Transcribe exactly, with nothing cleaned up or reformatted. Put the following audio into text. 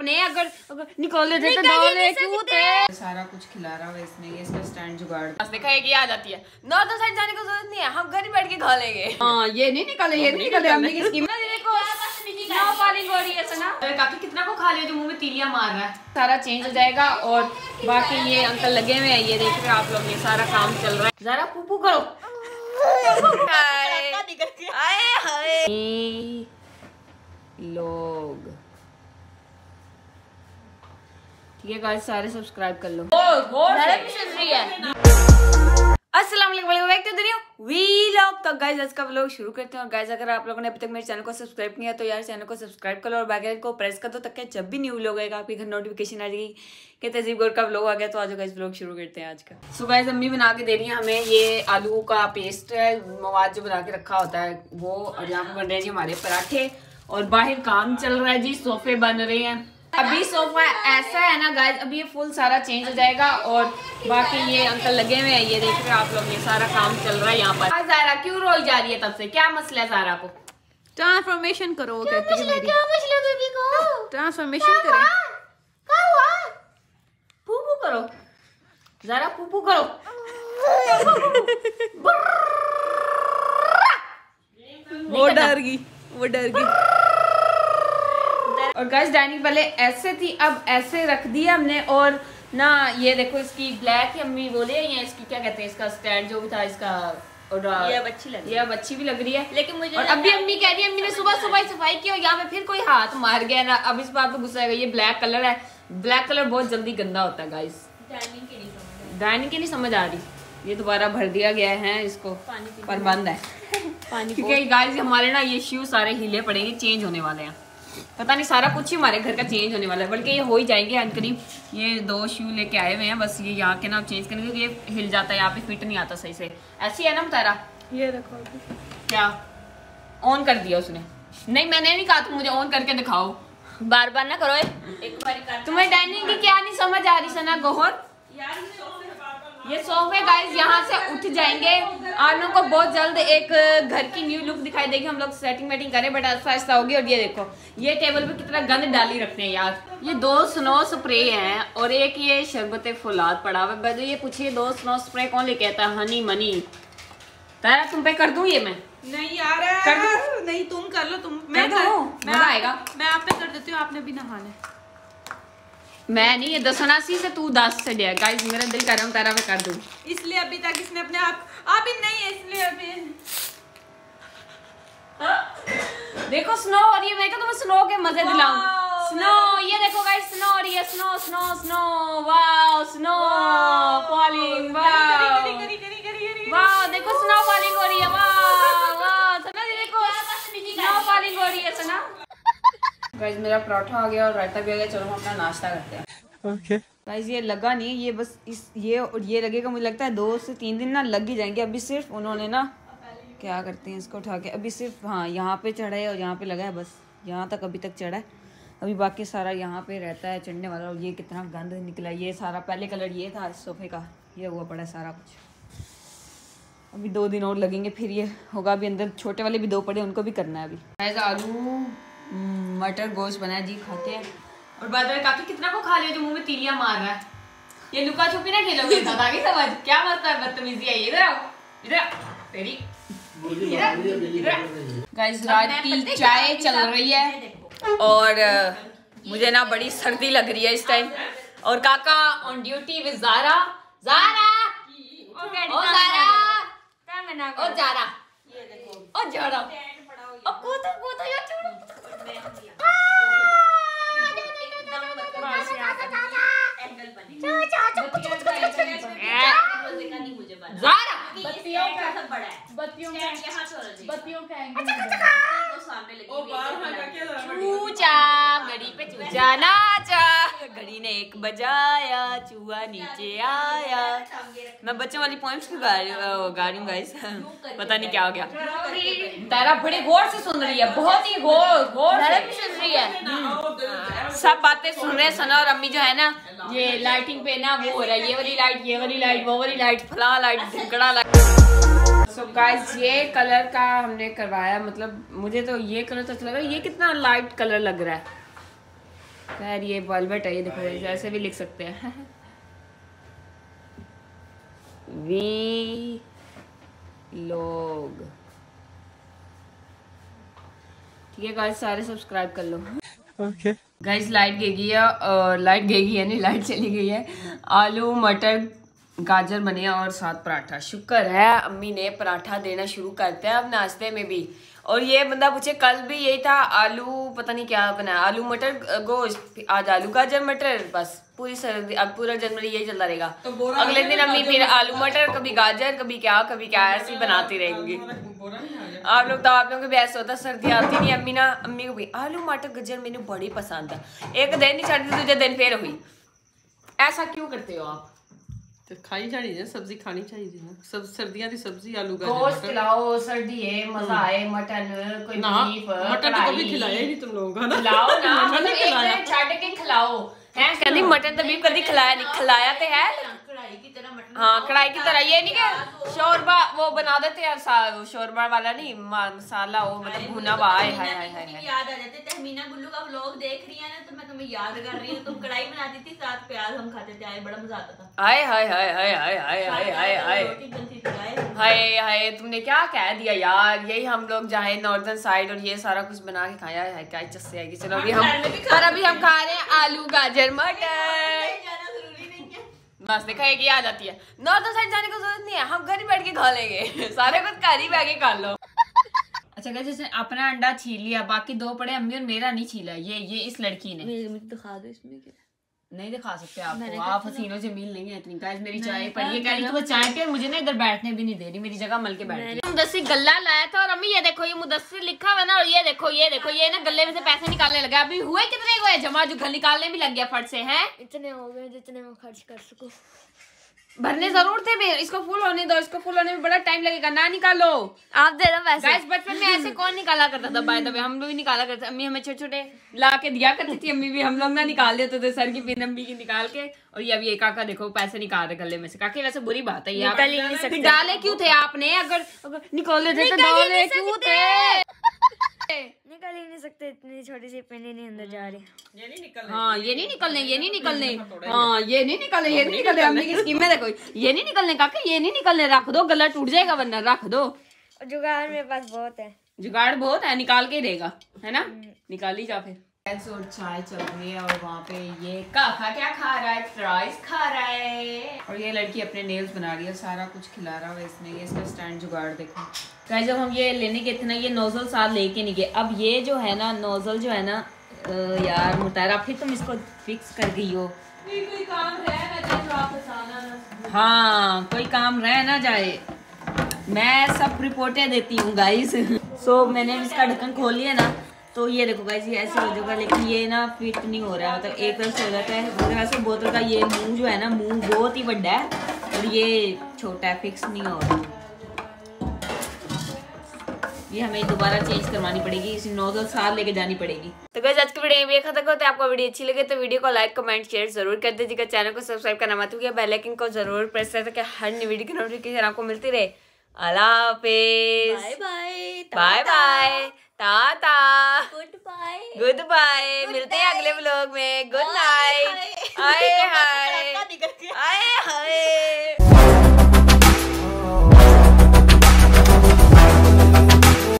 अपने अगर, अगर निकाले देते डाले कूदे सारा कुछ खिला रहा है इसमें। ये इसका स्टैंड जुगाड़ बस देखा है कि याद आती है। नौ तो साइड जाने की जरूरत नहीं है, हम घर ही बैठ के खा लेंगे। हां ये नहीं निकाले, ये नहीं निकाले हमने की स्कीम काफी। कितना को खा लिया जो मुंह में तीलियां मार रहा है, सारा चेंज हो जाएगा। और बाकी ये अंकल लगे हुए हैं, ये देख रहे हैं आप लोग, ये सारा काम चल रहा है। जरा पुपू करो। आए हाय लोग, ठीक है गाइस, सारे सब्सक्राइब कर लो। अस्सलाम वालेकुम गाइस, आज का व्लॉग शुरू करते हैं। और गाइस अगर आप लोगों ने अभी तक मेरे चैनल को सब्सक्राइब नहीं किया तो यार चैनल को सब्सक्राइब कर लो और बेल आइकन को प्रेस कर दो, ताकि जब भी न्यू व्लॉग आएगा आपके घर नोटिफिकेशन आ जाएगी कि तहजीब गौर का व्लॉग आ गया। तो आज गाइस व्लॉग शुरू करते हैं आज का। सो गाइस अम्मी बना के दे रही है हमें ये आलू का पेस्ट है, मवाद जो बना के रखा होता है वो। और यहाँ पे बन रहे हैं जी हमारे पराठे। और बाहर काम चल रहा है जी, सोफे बन रहे हैं। अभी सोफा ऐसा है ना गाइस, अभी ये फुल सारा चेंज हो जाएगा। और बाकी ये अंकल लगे हुए हैं, ये देख रहे हैं आप लोग, ये सारा काम चल रहा है यहाँ पर। ज़ारा क्यों रोई जा रही है तब से, क्या मसला है ज़ारा को? ट्रांसफॉर्मेशन करो, क्या कहती है मेरी? क्या मसला बेबी को? ट्रांसफॉर्मेशन करो। क्या हुआ? फूफू करो, ज़ारा फूफू करो। वो डर गई, वो डर गई। और गाइस डाइनिंग पहले ऐसे थी, अब ऐसे रख दिया हमने। और ना ये देखो इसकी ब्लैक है, अम्मी बोले ये इसकी क्या कहते हैं, इसका स्टैंड जो भी था इसका, और ये अब अच्छी लग रही है, अब अच्छी भी लग रही है। लेकिन मुझे और अभी अम्मी कह रही है, अम्मी ने सुबह सुबह सफाई की और यहाँ पे फिर कोई हाथ मार गया ना, अब इस बात पे गुस्सा आएगा। ये ब्लैक कलर है, ब्लैक कलर बहुत जल्दी गंदा होता है गाइस, डाइनिंग की नहीं समझ आ रही। ये दोबारा भर दिया गया है इसको, पर बंद है क्योंकि गाइस हमारे ना ये शू सारे हीले पड़ेंगे, चेंज होने वाले हैं। पता नहीं सारा कुछ ही हमारे घर का चेंज होने वाला है, बल्कि ये हो ही जाएंगे अनकरीब। ये दो शू लेके आए हुए हैं, बस ये यहाँ के ना चेंज करेंगे क्योंकि ये हिल जाता है, यहाँ पे फिट नहीं आता सही से। ऐसी है ना मुतारा, ये रखो। क्या ऑन कर दिया उसने? नहीं मैंने नहीं कहा, तुम मुझे ऑन करके दिखाओ, बार बार ना करो। एक बार तुम्हें डाइनिंग की क्या नहीं समझ आ रही सना गोहर? ये सोफे गाइस यहाँ से उठ जाएंगे। आप लोगों को बहुत जल्द एक घर की न्यू लुक दिखाई देगी। हम लोग सेटिंग वेटिंग करें बट ऐसा ऐसा होगी। और ये देखो ये टेबल पे कितना गंद डाली रखते हैं यार। ये दो स्नो स्प्रे हैं और एक ये शरबत फुलाद पड़ा हुआ। ये पूछिए दो स्नो स्प्रे कौन लेके आता है? हनी मनी तारा, तुम पे कर दूं ये मैं? नहीं यार कर, नहीं तुम कर लो, तुम मैं आएगा मैं आप पे कर देती हूँ, आपने भी नहाना। मैं नहीं, ये दस उनासी से तू दस से दिया। गाइस मेरा दिल कर रहा हूँ तारा मैं कर दूँ, इसलिए अभी तक इसने अपने आप आप ही नहीं है, इसलिए अभी देखो स्नो हो रही है। मैं तुम्हें स्नो के मजे दिलाऊं। स्नो ये देखो गाइस स्नो हो रही है, snow snow snow, wow snow falling, wow wow देखो स्नो फॉलिंग हो रही है, वाओ वाओ सना देखो स्नो फॉलिंग हो रही है। सना गाइस मेरा पराठा आ गया और रायता भी आ गया, चलो हम अपना नाश्ता करते हैं। Okay okay. गाइस ये लगा नहीं, ये बस इस ये और ये लगेगा, मुझे लगता है दो से तीन दिन ना लग ही जाएंगे। अभी सिर्फ उन्होंने ना क्या करते हैं इसको उठा के, अभी सिर्फ हाँ यहाँ पे चढ़े और यहाँ पे लगा है, बस यहाँ तक अभी तक चढ़ा है। अभी बाकी सारा यहाँ पे रहता है चढ़ने वाला। और ये कितना गंद निकला, ये सारा पहले कलर ये था इस सोफे का, ये हुआ पड़ा सारा कुछ। अभी दो दिन और लगेंगे फिर ये होगा। अभी अंदर छोटे वाले भी दो पड़े, उनको भी करना है अभी। गाइस आलू मटर गोश्त बनाया जी, खाते हैं। और बाद में काफी कितना को खा लिया जो मुंह में तीलियां मार रहा है। ये लुका छुपी ना खेलोगे आगे समझ, क्या मत है बदतमीजी है। इधर आओ, इधर तेरी गाइस रात की चाय चल रही है। और मुझे ना बड़ी सर्दी लग रही है इस टाइम। और काका on duty with Zara, Zara ओ ज़ारा का मना ओ ज़ारा, ये देखो ओ ज़ारा ओ कूदो कूदो या छोड़ो घड़ी ने एक बजाया, चूहा नीचे आया। मैं बच्चों वाली पॉइंट्स भी गा रही हूँ गाइस, पता नहीं क्या हो गया। तारा बड़े गौर से सुन रही है, बहुत ही गौर गौर सुन रही है, सब बातें सुन रहे हैं सना और अम्मी जो है ना। ये लाइटिंग पे ना वो हो रहा है, ये वाली लाइट, ये वाली लाइट, वो वाली लाइट, फला लाइट, ढिकड़ा लाइट। सो so गाइस ये कलर का हमने करवाया, मतलब मुझे तो ये कलर तो अच्छा लग रहा है। ये कितना लाइट कलर लग रहा है, खैर ये वॉलवेट है, ये देखो ऐसे भी लिख सकते हैं वी लोग। ठीक है गाइस, सारे सब्सक्राइब कर लो। ओके गाइस, लाइट गई गई है और लाइट गई गई है नहीं लाइट चली गई है। आलू मटर गाजर बने और साथ पराठा। शुक्र है अम्मी ने पराठा देना शुरू करते हैं अब नाश्ते में भी। और ये बंदा पूछे कल भी यही था, आलू पता नहीं क्या बनाया, आलू मटर गोश्त, आज आलू गाजर मटर, बस पूरी सर्दी अब पूरा जनवरी यही चलता रहेगा। तो अगले दिन अम्मी फिर आलू मटर, कभी गाजर, कभी क्या, कभी क्या, ऐसी बनाती रहेंगी। आप लोग तो आप लोगों के बेस्ट होता, सर्दी आती नहीं। अम्मी ना अम्मी को भी आलू मटर गाजर मेनू बड़ी पसंद है, एक दिन ही छाती दूसरे दिन फिर हुई। ऐसा क्यों करते हो आप? तो खानी चाहिए सब्जी, खानी चाहिए सब सर्दियां की सब्जी, आलू गोश्त खिलाओ, सर्दी है मजा आए, मटन कोई बीफ, मटन तो कभी खिलाया ही नहीं तुम लोगों का ना, ना मतलब एक दिन छाट के खिलाओ है। कहती मटन तो बीफ कभी खिलाया नहीं, खिलाया तो है कढ़ाई की तरह मटन, हां कढ़ाई की तरह। ये नहीं कि शोरबा वो बना देते यार, शोरबा वाला नहीं मसाला, वो मतलब भुना हुआ है। हाय हाय हाय याद आ जाते। तहमीना गुल्लू का व्लॉग देख रही है ना, तो मैं तुम्हें याद कर रही हूं, तुम कढ़ाई बनाती थी साथ प्याज हम खाते थे, आए बड़ा मजा आता था। हाय हाय हाय हाय हाय हाय हाय हाय हाय हाय हाय तुमने क्या कह दिया यार। यही हम लोग जाए नॉर्दर्न साइड और ये सारा कुछ बना के खाया है, क्या चस्से आएगी। चलो अभी हम और अभी हम खा रहे हैं आलू गाजर मटर। बस देखा एक ही आ जाती है, नॉर्दर्न साइड जाने की जरूरत नहीं है, हम घर ही बैठ के खा लेंगे, सारे कुछ घर ही बैठ के खा लो। अच्छा गाइस, जैसे अपना अंडा छील लिया, बाकी दो पड़े अम्मी और मेरा नहीं छीला, ये ये इस लड़की ने। मुझे दिखा दो इसमें क्या नहीं दिखा सकते आपको, आप हसीनों से मिल नहीं है इतनी। गाइस मेरी चाय पड़ी है, चाय पे मुझे ना इधर बैठने भी नहीं दे रही, मेरी जगह मल के बैठ रही। मुदस्सिर गल्ला लाया था और अम्मी ये देखो ये मुदस्सिर लिखा हुआ ना, और ये देखो ये देखो ये ना गले में से पैसे निकालने लगा। अभी हुए कितने हुए जमा, जो घर निकालने भी लग गया फट से है। इतने हो गए जितने में खर्च कर सकूं, भरने जरूर थे भी। इसको फुल होने दो, इसको फुल होने में बड़ा टाइम लगेगा, ना निकालो आप दे दो। वैसे गाइस बचपन में ऐसे कौन निकाला करता था, बाय द वे हम लोग भी निकाला करते। अम्मी हमें छोटे छोटे ला के दिया करती थी, अम्मी भी हम लोग ना निकाल देते थे सर की पिन अम्मी की निकाल के। और ये अभी एक काका देखो पैसे निकाल रहे गले में से, काके वैसे बुरी बात है, ये डाले क्यों थे आपने? अगर निकाले थे तो डाले क्यों थे? निकल ही नहीं सकते, इतनी छोटी सी पेनी नहीं अंदर जा रही। ये नहीं निकलने, हाँ ये नहीं निकलने, ये नहीं निकलने, हाँ ये नहीं निकलने, ये नहीं निकलने। अम्मी की स्कीम में देखो, ये नहीं निकलने काका, ये नहीं निकलने, रख दो गला टूट जाएगा वरना, रख दो। जुगाड़ मेरे पास बहुत है, जुगाड़ बहुत है, निकाल के रहेगा है ना, निकाल ही जा। फिर और चाय चल रही है और वहाँ पे ये काका क्या खा रहा है, फ्राइज खा रहा है। और ये लड़की अपने नेल्स बना रही है, सारा कुछ खिला रहा है इसमें। ये इसका स्टैंड जुगाड़ देखो। गाइस जब हम ये लेने गए थे ना, ये नोजल साथ लेके नहीं गए। अब ये जो है ना नोजल जो है ना यार मुतारा, फिर तुम इसको फिक्स कर गई हो। कोई काम रह ना जाए, हाँ कोई काम रह ना जाए, मैं सब रिपोर्टें देती हूँ गाइस। सो मैंने इसका ढक्कन खोल लिया ना, तो ये देखो गाइस ये ऐसे हो जाएगा, लेकिन ये ना फिट नहीं हो रहा है, मतलब एक तरफ से हो जाता है वैसे बोतल का। ये मुँह जो है ना, मुँह बहुत ही बड़ा है और ये छोटा है, फिक्स नहीं हो रहा। ये हमें दोबारा चेंज करवानी पड़ेगी, इसी नोजल साथ लेके जानी पड़ेगी। तो गाइस आज की वीडियो में खत्म करते हैं। आपको वीडियो अच्छी लगे तो वीडियो को लाइक कमेंट शेयर जरूर कर दीजिएगा, चैनल को सब्सक्राइब करना मत भूलिएगा, बेल आइकन को जरूर प्रेस करें ताकि हर नई वीडियो की नोटिफिकेशन आपको मिलती रहे। अल्लाह हाफिज, bye bye bye bye, tata, good bye good bye, मिलते हैं अगले व्लॉग में, गुड नाइट, हाय हाय।